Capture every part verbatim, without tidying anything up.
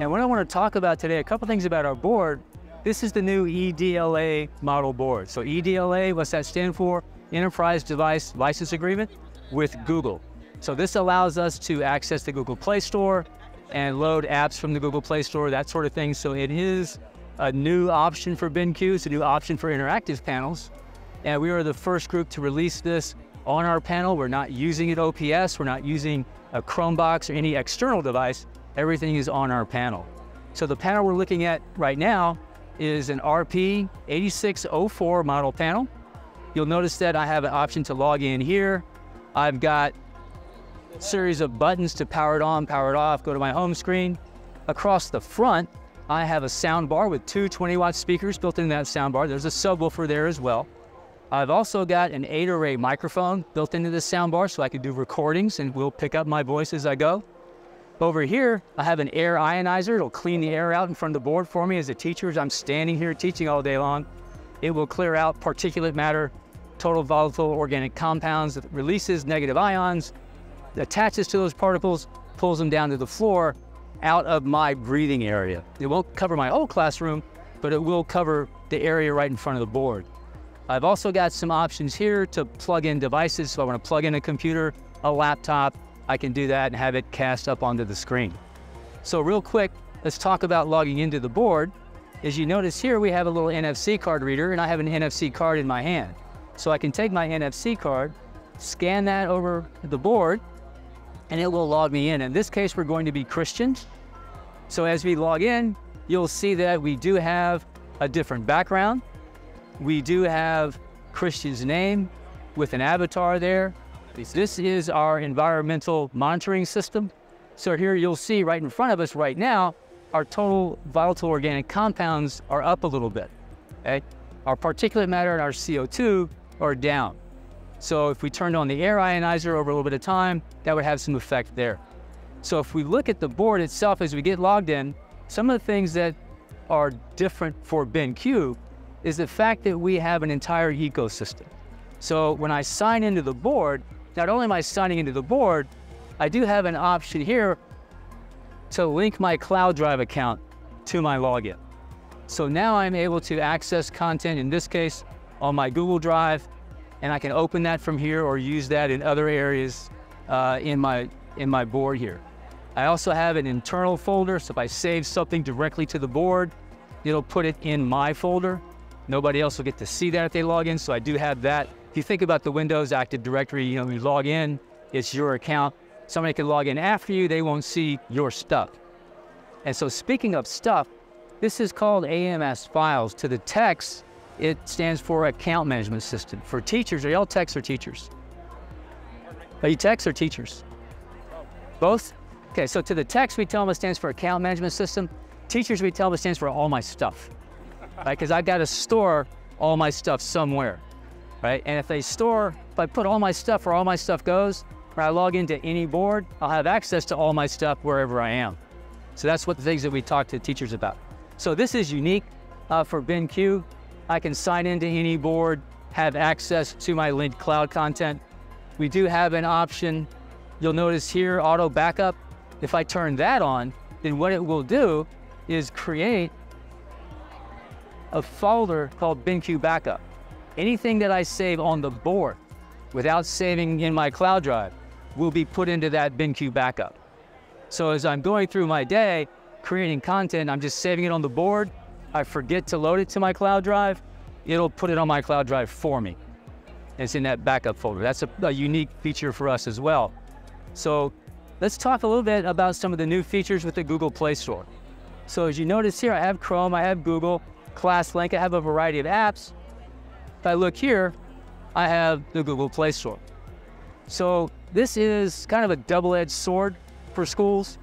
And what I want to talk about today, a couple things about our board. This is the new E D L A model board. So E D L A, what's that stand for? Enterprise Device License Agreement with Google. So this allows us to access the Google Play Store and load apps from the Google Play Store, that sort of thing. So it is a new option for BenQ, it's a new option for interactive panels. And we are the first group to release this on our panel. We're not using it O P S, we're not using a Chromebox or any external device. Everything is on our panel. So the panel we're looking at right now is an R P eight six oh four model panel. You'll notice that I have an option to log in here. I've got a series of buttons to power it on, power it off, go to my home screen. Across the front, I have a sound bar with two twenty watt speakers built into that sound bar. There's a subwoofer there as well. I've also got an eight array microphone built into this sound bar so I can do recordings and we'll pick up my voice as I go. Over here, I have an air ionizer. It'll clean the air out in front of the board for me. As a teacher, as I'm standing here teaching all day long, it will clear out particulate matter, total volatile organic compounds, that releases negative ions, attaches to those particles, pulls them down to the floor, out of my breathing area. It won't cover my whole classroom, but it will cover the area right in front of the board. I've also got some options here to plug in devices. So I want to plug in a computer, a laptop, I can do that and have it cast up onto the screen. So real quick, let's talk about logging into the board. As you notice here, we have a little N F C card reader and I have an N F C card in my hand. So I can take my N F C card, scan that over the board, and it will log me in. In this case, we're going to be Christians. So as we log in, you'll see that we do have a different background. We do have Christian's name with an avatar there. This is our environmental monitoring system. So here you'll see right in front of us right now, our total volatile organic compounds are up a little bit. Okay? Our particulate matter and our C O two are down. So if we turned on the air ionizer over a little bit of time, that would have some effect there. So if we look at the board itself as we get logged in, some of the things that are different for BenQ is the fact that we have an entire ecosystem. So when I sign into the board, not only am I signing into the board, I do have an option here to link my cloud drive account to my login. So now I'm able to access content, in this case, on my Google Drive, and I can open that from here or use that in other areas uh, in, my, in my board here. I also have an internal folder, so if I save something directly to the board, it'll put it in my folder. Nobody else will get to see that if they log in, so I do have that. If you think about the Windows Active Directory, you know, when you log in, it's your account. Somebody can log in after you, they won't see your stuff. And so speaking of stuff, this is called A M S files. To the techs, it stands for Account Management System. For teachers, are y'all techs or teachers? Are you techs or teachers? Both? Okay, so to the techs, we tell them it stands for Account Management System. Teachers, we tell them it stands for All My Stuff, right? Because I've got to store all my stuff somewhere. Right? And if they store, if I put all my stuff where all my stuff goes, or I log into any board, I'll have access to all my stuff wherever I am. So that's what the things that we talk to teachers about. So this is unique uh, for BenQ. I can sign into any board, have access to my linked cloud content. We do have an option, you'll notice here, auto backup. If I turn that on, then what it will do is create a folder called BenQ Backup. Anything that I save on the board without saving in my cloud drive will be put into that BenQ backup. So as I'm going through my day, creating content, I'm just saving it on the board. I forget to load it to my cloud drive. It'll put it on my cloud drive for me. It's in that backup folder. That's a, a unique feature for us as well. So let's talk a little bit about some of the new features with the Google Play Store. So as you notice here, I have Chrome, I have Google, ClassLink, I have a variety of apps. If I look here, I have the Google Play Store. So this is kind of a double-edged sword for schools.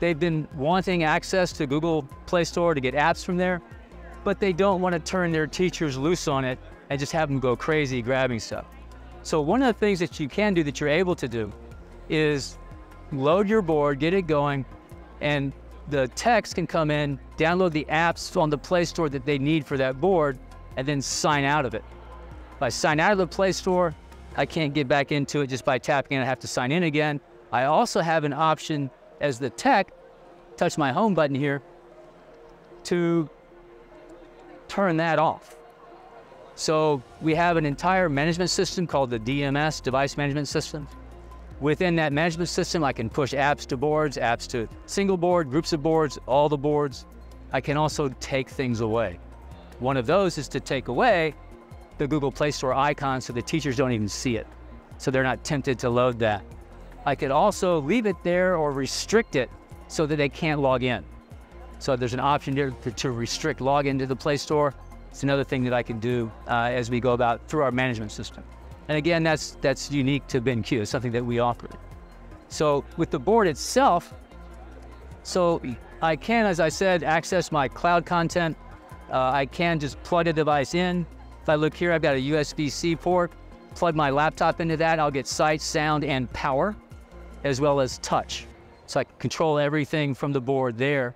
They've been wanting access to Google Play Store to get apps from there, but they don't want to turn their teachers loose on it and just have them go crazy grabbing stuff. So one of the things that you can do that you're able to do is load your board, get it going, and the techs can come in, download the apps on the Play Store that they need for that board, and then sign out of it. If I sign out of the Play Store, I can't get back into it just by tapping it. I have to sign in again. I also have an option as the tech touch my home button here to turn that off. So we have an entire management system called the D M S, Device Management System. Within that management system, I can push apps to boards, apps to single board, groups of boards, all the boards. I can also take things away. One of those is to take away the Google Play Store icon so the teachers don't even see it, so they're not tempted to load that. I could also leave it there or restrict it so that they can't log in. So there's an option there to restrict login to the Play Store. It's another thing that I can do uh, as we go about through our management system. And again, that's, that's unique to BenQ. It's something that we offer. So with the board itself, so I can, as I said, access my cloud content. Uh, I can just plug a device in. If I look here, I've got a U S B C port. Plug my laptop into that, I'll get sight, sound, and power, as well as touch. So I can control everything from the board there.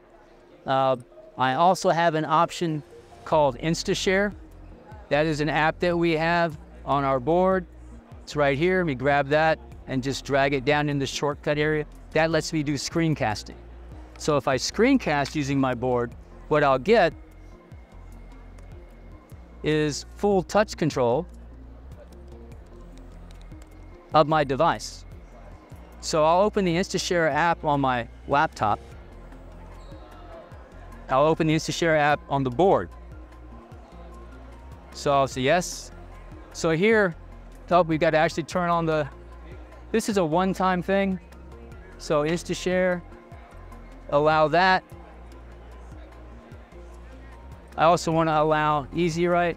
Uh, I also have an option called InstaShare. That is an app that we have on our board. It's right here. Let me grab that and just drag it down in the shortcut area. That lets me do screencasting. So if I screencast using my board, what I'll get is full touch control of my device. So I'll open the InstaShare app on my laptop. I'll open the InstaShare app on the board. So I'll say yes. So here, oh, we've got to actually turn on the, this is a one-time thing. So InstaShare, allow that. I also want to allow EasyWrite.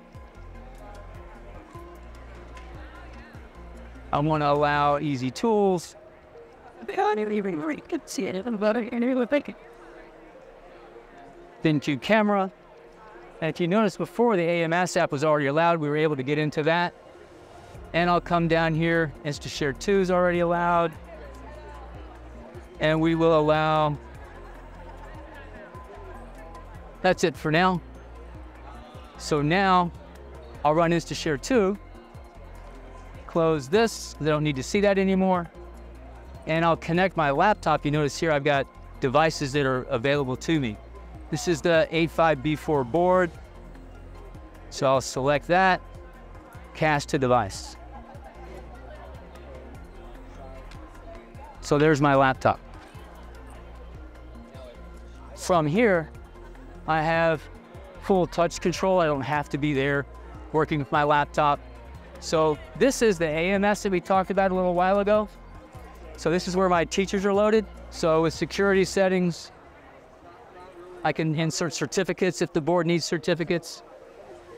I want to allow EasyTools. BenQ camera. And if you notice before, the A M S app was already allowed. We were able to get into that. And I'll come down here. InstaShare two is already allowed. And we will allow. That's it for now. So now I'll run InstaShare two. Close this, they don't need to see that anymore. And I'll connect my laptop. You notice here I've got devices that are available to me. This is the A five B four board. So I'll select that, cast to device. So there's my laptop. From here, I have full touch control. I don't have to be there working with my laptop. So this is the A M S that we talked about a little while ago. So this is where my teachers are loaded. So with security settings, I can insert certificates if the board needs certificates.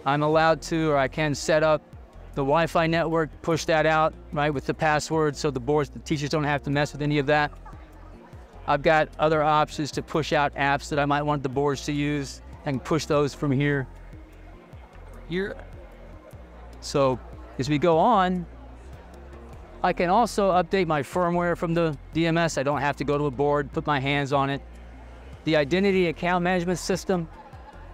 I'm allowed to, or I can set up the Wi-Fi network, push that out, right, with the password so the boards, the teachers don't have to mess with any of that. I've got other options to push out apps that I might want the boards to use. I can push those from here. Here. So, as we go on, I can also update my firmware from the D M S. I don't have to go to a board, put my hands on it. The identity account management system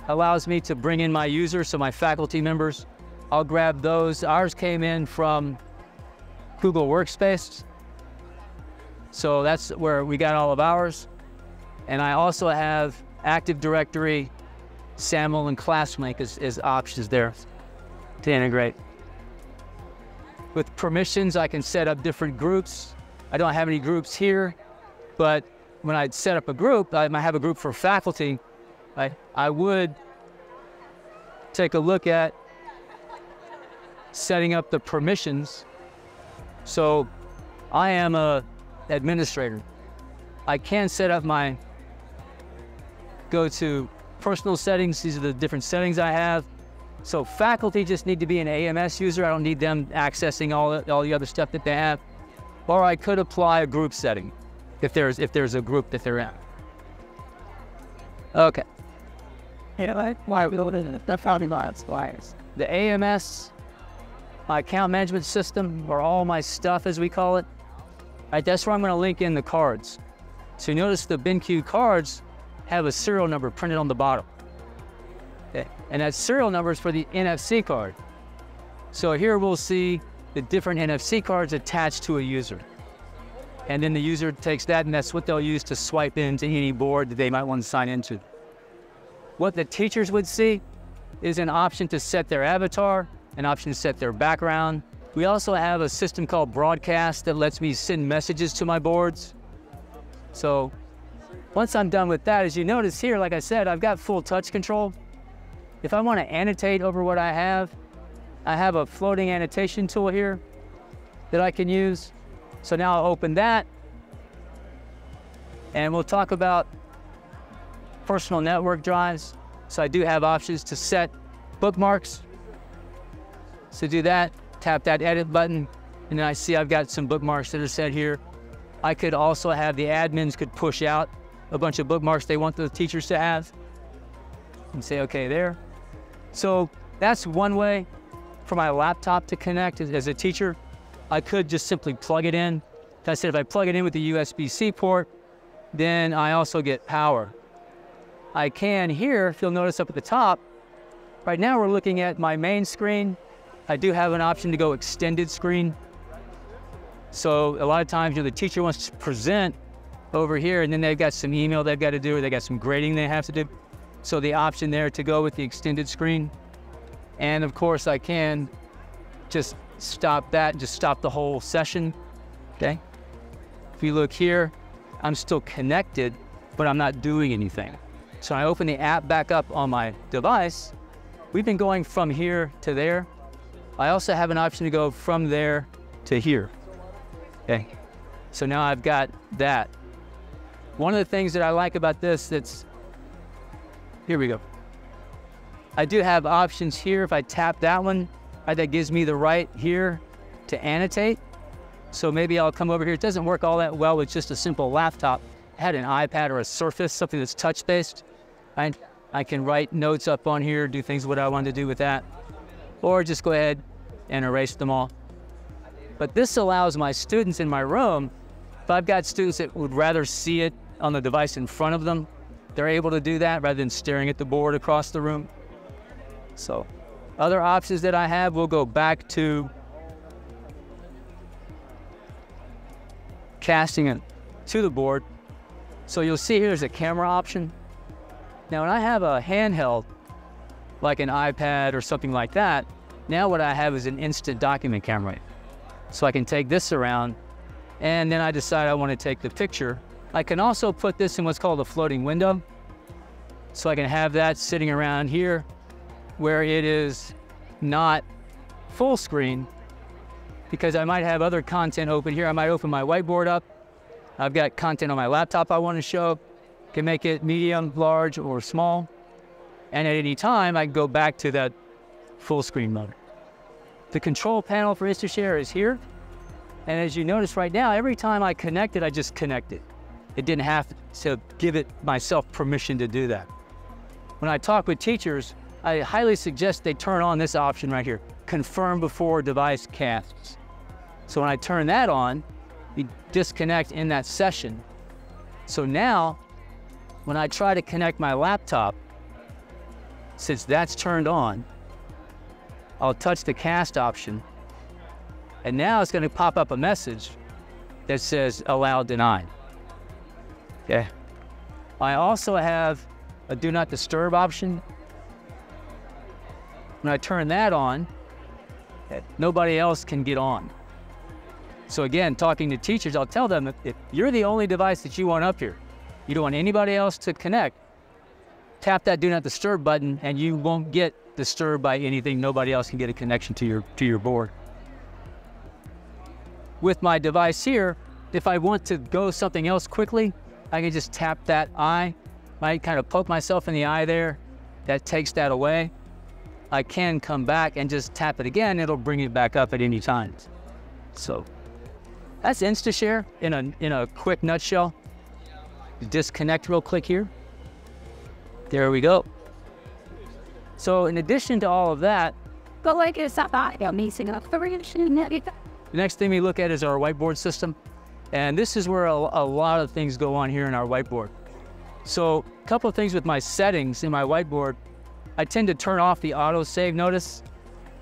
allows me to bring in my users, so my faculty members. I'll grab those. Ours came in from Google Workspace. So that's where we got all of ours. And I also have Active Directory, SAML, and ClassLink as, as options there to integrate. With permissions, I can set up different groups. I don't have any groups here, but when I set up a group, I might have a group for faculty. I, I would take a look at setting up the permissions. So I am an administrator. I can set up my, go to personal settings. These are the different settings I have. So faculty just need to be an A M S user. I don't need them accessing all the, all the other stuff that they have. Or I could apply a group setting if there's, if there's a group that they're in. Okay. The A M S, my account management system, or all my stuff as we call it. All right, that's where I'm going to link in the cards. So you notice the BenQ cards have a serial number printed on the bottom. And that serial number is for the N F C card. So here we'll see the different N F C cards attached to a user. And then the user takes that, and that's what they'll use to swipe into any board that they might want to sign into. What the teachers would see is an option to set their avatar, an option to set their background. We also have a system called Broadcast that lets me send messages to my boards. So once I'm done with that, as you notice here, like I said, I've got full touch control. If I want to annotate over what I have, I have a floating annotation tool here that I can use. So now I'll open that, and we'll talk about personal network drives. So I do have options to set bookmarks. So do that, tap that edit button, and then I see I've got some bookmarks that are set here. I could also have the admins could push out a bunch of bookmarks they want the teachers to have and say, okay, there. So that's one way for my laptop to connect as a teacher. I could just simply plug it in. As I said, if I plug it in with the U S B C port, then I also get power. I can here, if you'll notice up at the top, right now we're looking at my main screen. I do have an option to go extended screen. So a lot of times, you know, the teacher wants to present over here, and then they've got some email they've got to do, or they've got some grading they have to do. So the option there to go with the extended screen. And of course, I can just stop that and just stop the whole session, okay? If you look here, I'm still connected, but I'm not doing anything. So I open the app back up on my device. We've been going from here to there. I also have an option to go from there to here. Okay, so now I've got that. One of the things that I like about this, that's, here we go. I do have options here. If I tap that one, right, that gives me the right here to annotate. So maybe I'll come over here. It doesn't work all that well with just a simple laptop. I had an iPad or a Surface, something that's touch-based. I, I can write notes up on here, do things what I want to do with that, or just go ahead and erase them all. But this allows my students in my room, if I've got students that would rather see it on the device in front of them, they're able to do that rather than staring at the board across the room. So other options that I have, we'll go back to casting it to the board. So you'll see here there's a camera option. Now when I have a handheld, like an iPad or something like that, now what I have is an instant document camera. So I can take this around, and then I decide I want to take the picture. I can also put this in what's called a floating window. So I can have that sitting around here where it is not full screen, because I might have other content open here. I might open my whiteboard up. I've got content on my laptop I want to show. Can make it medium, large, or small. And at any time, I can go back to that full screen mode. The control panel for InstaShare is here. And as you notice right now, every time I connect it, I just connect it. It didn't have to give it myself permission to do that. When I talk with teachers, I highly suggest they turn on this option right here, confirm before device casts. So when I turn that on, you disconnect in that session. So now, when I try to connect my laptop, since that's turned on, I'll touch the cast option, and now it's going to pop up a message that says allow denied. Okay. I also have a do not disturb option. When I turn that on, nobody else can get on. So again, talking to teachers, I'll tell them, if you're the only device that you want up here, you don't want anybody else to connect, tap that do not disturb button and you won't get disturbed by anything. Nobody else can get a connection to your to your board. With my device here, if I want to go something else quickly, I can just tap that eye. I kind of poke myself in the eye there. That takes that away. I can come back and just tap it again. It'll bring it back up at any time. So that's InstaShare in a in a quick nutshell. Disconnect real quick here. There we go. So in addition to all of that, but like it's not missing up the next thing we look at is our whiteboard system. And this is where a, a lot of things go on here in our whiteboard. So a couple of things with my settings in my whiteboard, I tend to turn off the auto save notice.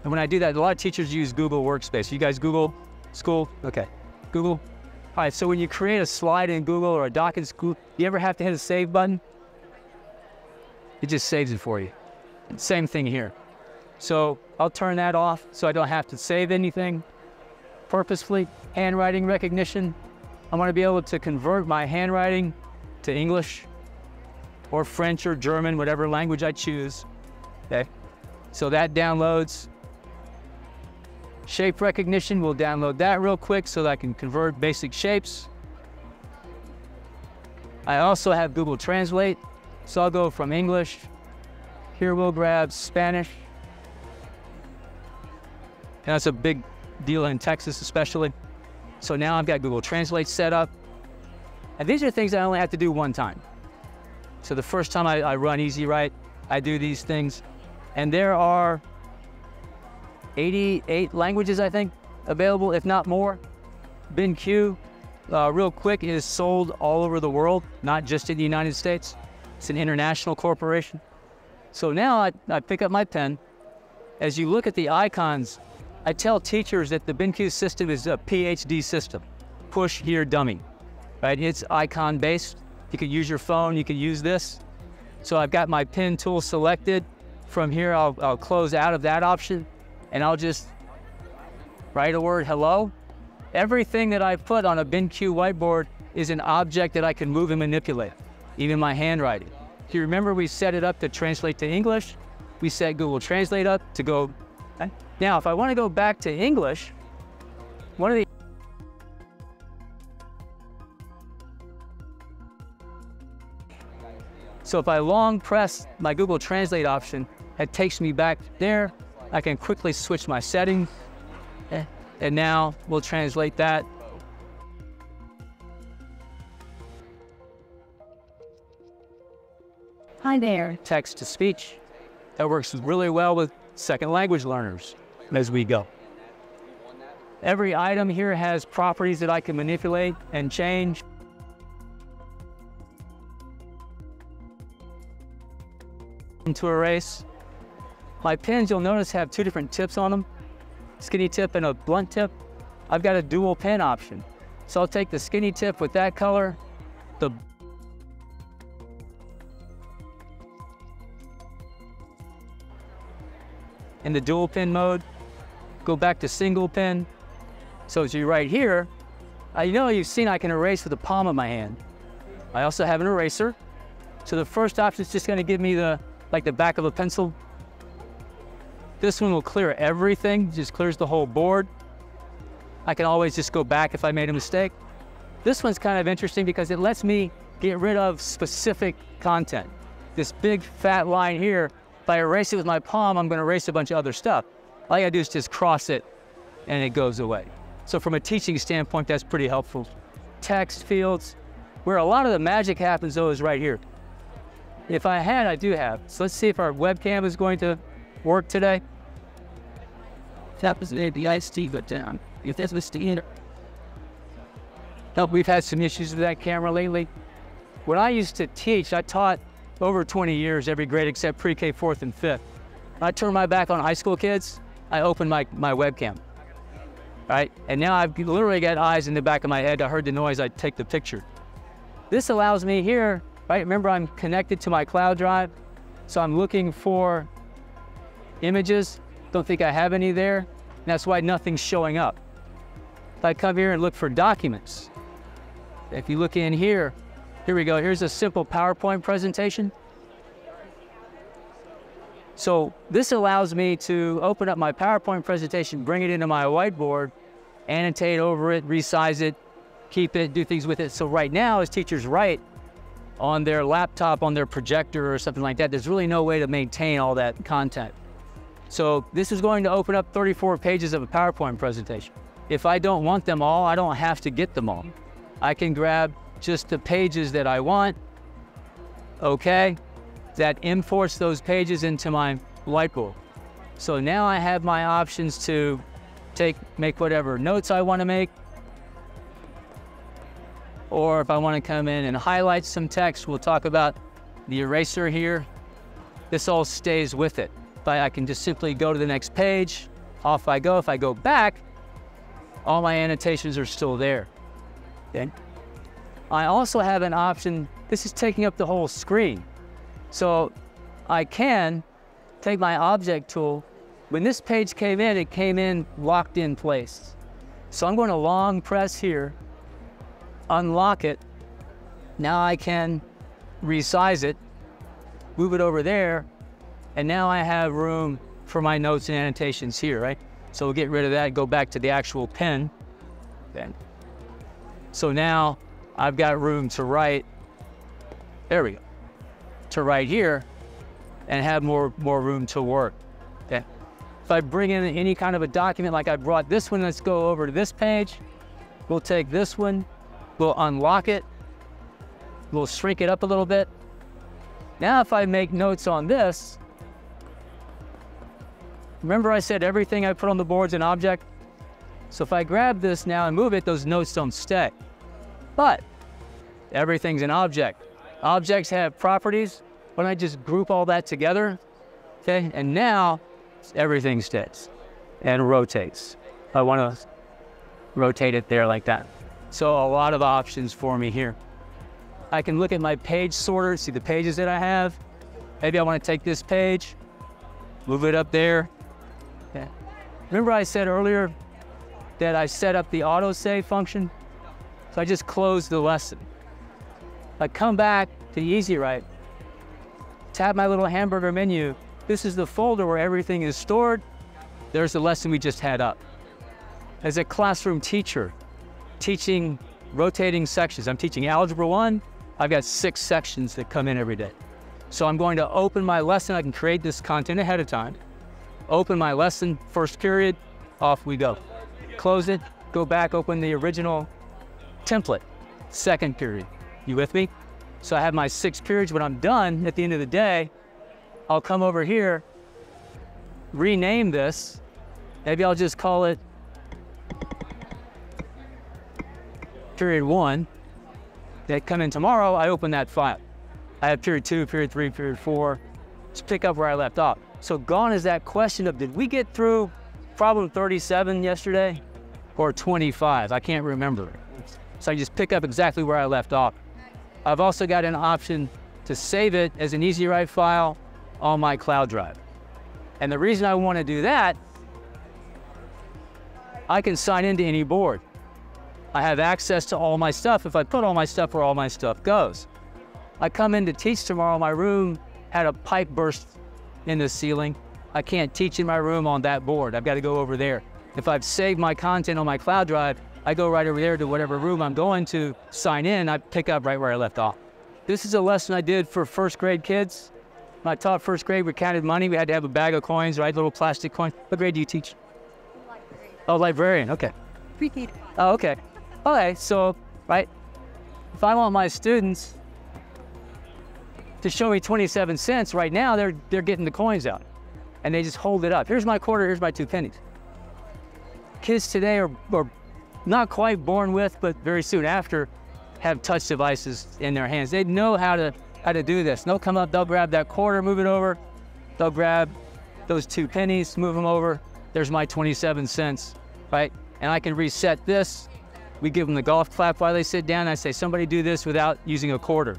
And when I do that, a lot of teachers use Google Workspace. You guys Google school? Okay. Google. All right, so when you create a slide in Google or a doc in Google, you ever have to hit a save button? It just saves it for you. Same thing here. So I'll turn that off so I don't have to save anything purposefully. Handwriting recognition. I want to be able to convert my handwriting to English or French or German, whatever language I choose. Okay. So that downloads. Shape recognition, we'll download that real quick so that I can convert basic shapes. I also have Google Translate, so I'll go from English. Here we'll grab Spanish. And that's a big deal in Texas especially. So now I've got Google Translate set up. And these are things I only have to do one time. So the first time I, I run EasyWrite, I do these things. And there are eighty-eight languages, I think, available, if not more. BenQ, uh, real quick, is sold all over the world, not just in the United States. It's an international corporation. So now I, I pick up my pen. As you look at the icons, I tell teachers that the BenQ system is a P H D system, push here dummy, right? It's icon-based. You can use your phone, you can use this. So I've got my pen tool selected. From here, I'll, I'll close out of that option. And I'll just write a word, hello. Everything that I put on a BenQ whiteboard is an object that I can move and manipulate, even my handwriting. If you remember, we set it up to translate to English. We set Google Translate up to go. Okay. Now, if I want to go back to English, one of the So if I long press my Google Translate option, it takes me back there. I can quickly switch my settings, and now we'll translate that. Hi there. Text to speech. That works really well with second language learners as we go. Every item here has properties that I can manipulate and change. To erase. My pens, you'll notice, have two different tips on them, skinny tip and a blunt tip. I've got a dual pen option. So I'll take the skinny tip with that color, the in the dual pen mode, go back to single pen. So as you right here, I know you've seen I can erase with the palm of my hand. I also have an eraser. So the first option is just going to give me the, like the back of a pencil. This one will clear everything, just clears the whole board. I can always just go back if I made a mistake. This one's kind of interesting because it lets me get rid of specific content. This big fat line here, if I erase it with my palm, I'm gonna erase a bunch of other stuff. All I gotta do is just cross it and it goes away. So from a teaching standpoint, that's pretty helpful. Text fields, where a lot of the magic happens though is right here. If I had, I do have. So let's see if our webcam is going to work today. That was the I S T go down. If that's the standard. No, we've had some issues with that camera lately. When I used to teach, I taught over twenty years every grade except pre-K, fourth and fifth. When I turned my back on high school kids, I opened my, my webcam, right? And now I've literally got eyes in the back of my head. I heard the noise, I take the picture. This allows me here, right? Remember, I'm connected to my cloud drive. So I'm looking for images, don't think I have any there, and that's why nothing's showing up. If I come here and look for documents, if you look in here, here we go, here's a simple PowerPoint presentation. So this allows me to open up my PowerPoint presentation, bring it into my whiteboard, annotate over it, resize it, keep it, do things with it. So right now, as teachers write on their laptop, on their projector or something like that, there's really no way to maintain all that content. So this is going to open up thirty-four pages of a PowerPoint presentation. If I don't want them all, I don't have to get them all. I can grab just the pages that I want. Okay, that imports those pages into my whiteboard. So now I have my options to take, make whatever notes I want to make. Or if I want to come in and highlight some text, we'll talk about the eraser here. This all stays with it. I can just simply go to the next page, off I go. If I go back, all my annotations are still there. Okay. I also have an option, this is taking up the whole screen. So I can take my object tool. When this page came in, it came in locked in place. So I'm going to long press here, unlock it. Now I can resize it, move it over there, and now I have room for my notes and annotations here, right? So we'll get rid of that, go back to the actual pen. Then. So now I've got room to write, there we go, to write here and have more, more room to work. Okay. If I bring in any kind of a document like I brought this one, let's go over to this page. We'll take this one, we'll unlock it, we'll shrink it up a little bit. Now if I make notes on this, remember I said everything I put on the board's an object? So if I grab this now and move it, those notes don't stay. But everything's an object. Objects have properties. Why don't I just group all that together? Okay, and now everything stays and rotates. I want to rotate it there like that. So a lot of options for me here. I can look at my page sorter, see the pages that I have. Maybe I want to take this page, move it up there. Okay. Remember I said earlier that I set up the autosave function? So I just closed the lesson. I come back to the EasyWrite, tap my little hamburger menu. This is the folder where everything is stored. There's the lesson we just had up. As a classroom teacher, teaching rotating sections. I'm teaching Algebra one. I've got six sections that come in every day. So I'm going to open my lesson. I can create this content ahead of time. Open my lesson, first period, off we go. Close it, go back, open the original template, second period. You with me? So I have my six periods. When I'm done at the end of the day, I'll come over here, rename this. Maybe I'll just call it period one. They come in tomorrow, I open that file. I have period two, period three, period four. Just pick up where I left off. So gone is that question of, did we get through problem thirty-seven yesterday? Or twenty-five, I can't remember. So I just pick up exactly where I left off. I've also got an option to save it as an EasyWrite file on my cloud drive. And the reason I want to do that, I can sign into any board. I have access to all my stuff. If I put all my stuff where all my stuff goes. I come in to teach tomorrow, my room had a pipe burst in the ceiling. I can't teach in my room on that board. I've got to go over there. If I've saved my content on my cloud drive, I go right over there to whatever room I'm going to sign in, I pick up right where I left off. This is a lesson I did for first grade kids. When I taught first grade, we counted money. We had to have a bag of coins, right? Little plastic coins. What grade do you teach? Librarian. Oh, librarian, okay. Pre-K. Oh, okay. Okay, so, right? If I want my students to show me twenty-seven cents right now, they're, they're getting the coins out. And they just hold it up. Here's my quarter, here's my two pennies. Kids today are, are not quite born with, but very soon after, have touch devices in their hands. They know how to, how to do this. They'll come up, they'll grab that quarter, move it over. They'll grab those two pennies, move them over. There's my twenty-seven cents, right? And I can reset this. We give them the golf clap while they sit down. I say, somebody do this without using a quarter.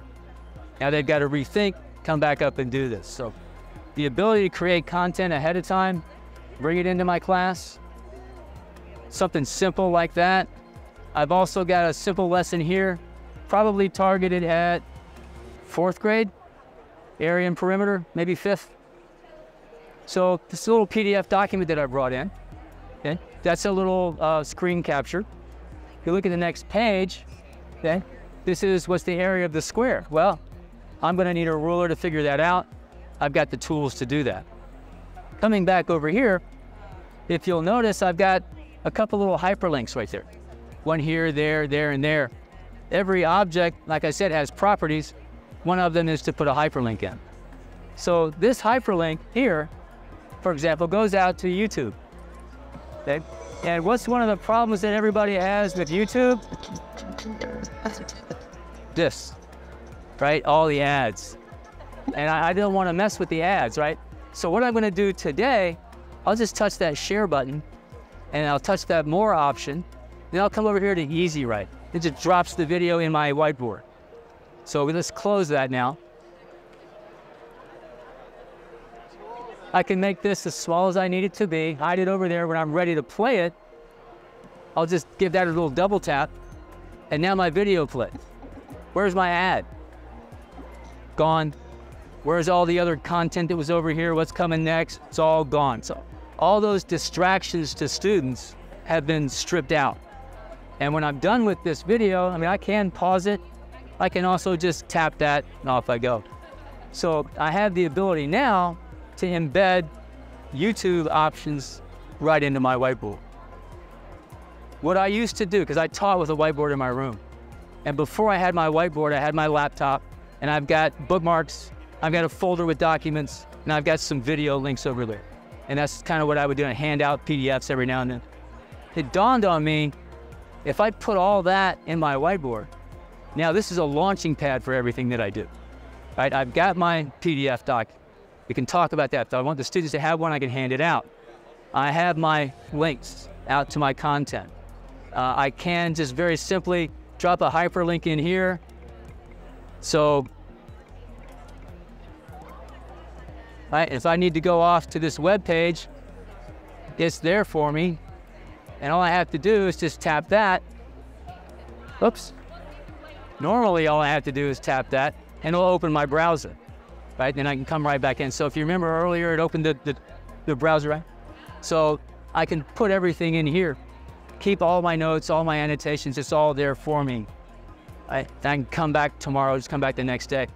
Now they've got to rethink, come back up and do this. So the ability to create content ahead of time, bring it into my class, something simple like that. I've also got a simple lesson here, probably targeted at fourth grade, area and perimeter, maybe fifth. So this little P D F document that I brought in, okay, that's a little uh, screen capture. If you look at the next page, okay, this is what's the area of the square. Well, I'm gonna need a ruler to figure that out. I've got the tools to do that. Coming back over here, if you'll notice, I've got a couple little hyperlinks right there. One here, there, there, and there. Every object, like I said, has properties. One of them is to put a hyperlink in. So this hyperlink here, for example, goes out to YouTube. Okay? And what's one of the problems that everybody has with YouTube? This, right? All the ads. And I, I don't want to mess with the ads, right? So what I'm going to do today, I'll just touch that share button, and I'll touch that more option. Then I'll come over here to EasyWrite. it just drops the video in my whiteboard. So let's close that now. I can make this as small as I need it to be, hide it over there. When I'm ready to play it, I'll just give that a little double tap, and now my video plays. Where's my ad? Gone. Where's all the other content that was over here? What's coming next? It's all gone. So all those distractions to students have been stripped out. And when I'm done with this video, I mean, I can pause it. I can also just tap that, and off I go. So I have the ability now to embed YouTube options right into my whiteboard. What I used to do, because I taught with a whiteboard in my room, and before I had my whiteboard, I had my laptop, and I've got bookmarks, I've got a folder with documents, and I've got some video links over there. And that's kind of what I would do, and hand out P D Fs every now and then. It dawned on me, if I put all that in my whiteboard, now this is a launching pad for everything that I do. Right? I've got my P D F doc. We can talk about that. If I want the students to have one, I can hand it out. I have my links out to my content. Uh, I can just very simply drop a hyperlink in here. So, right, if I need to go off to this web page, it's there for me. And all I have to do is just tap that. Oops. Normally, all I have to do is tap that, and it'll open my browser. Right, then I can come right back in. So if you remember earlier, it opened the, the, the browser, right? So I can put everything in here, keep all my notes, all my annotations, it's all there for me. I, I can come back tomorrow, just come back the next day.